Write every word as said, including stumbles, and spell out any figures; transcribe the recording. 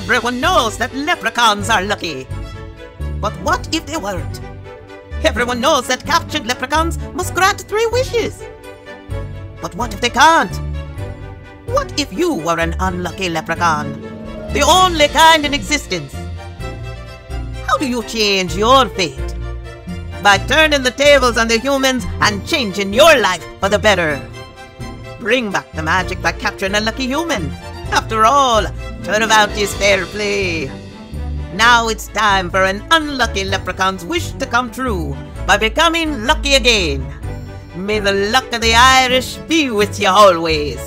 Everyone knows that leprechauns are lucky. But what if they weren't? Everyone knows that captured leprechauns must grant three wishes. But what if they can't? What if you were an unlucky leprechaun? The only kind in existence. How do you change your fate? By turning the tables on the humans and changing your life for the better. Bring back the magic by capturing a lucky human. After all, turnabout is fair play. Now it's time for an unlucky leprechaun's wish to come true by becoming lucky again. May the luck of the Irish be with you always.